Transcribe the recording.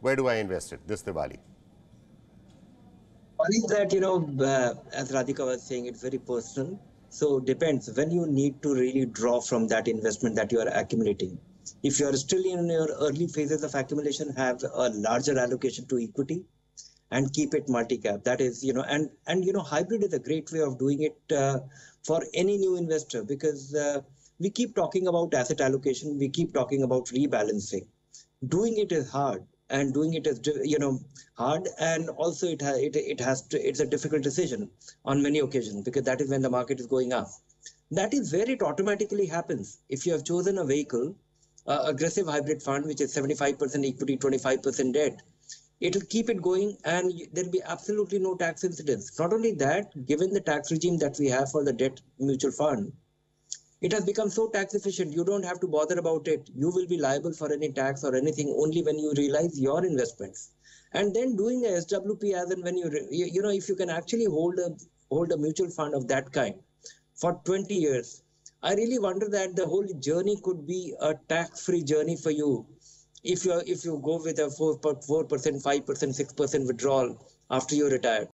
Where do I invest it this Diwali? One is that, you know, as Radhika was saying, it's very personal. So it depends when you need to really draw from that investment that you are accumulating. If you are still in your early phases of accumulation, have a larger allocation to equity and keep it multi-cap. That is, you know, and you know, hybrid is a great way of doing it for any new investor, because we keep talking about asset allocation, we keep talking about rebalancing. Doing it is hard. And doing it is, you know, hard, and also it's a difficult decision on many occasions, because that is when the market is going up. That is where it automatically happens. If you have chosen a vehicle, aggressive hybrid fund, which is 75% equity, 25% debt, it will keep it going, and there will be absolutely no tax incidence. Not only that, given the tax regime that we have for the debt mutual fund, it has become so tax efficient, you don't have to bother about it. You will be liable for any tax or anything only when you realize your investments. And then doing a SWP as and when you know, if you can actually hold a mutual fund of that kind for 20 years, I really wonder that the whole journey could be a tax-free journey for you. If you go with a 4%, 5%, 6% withdrawal after you retire,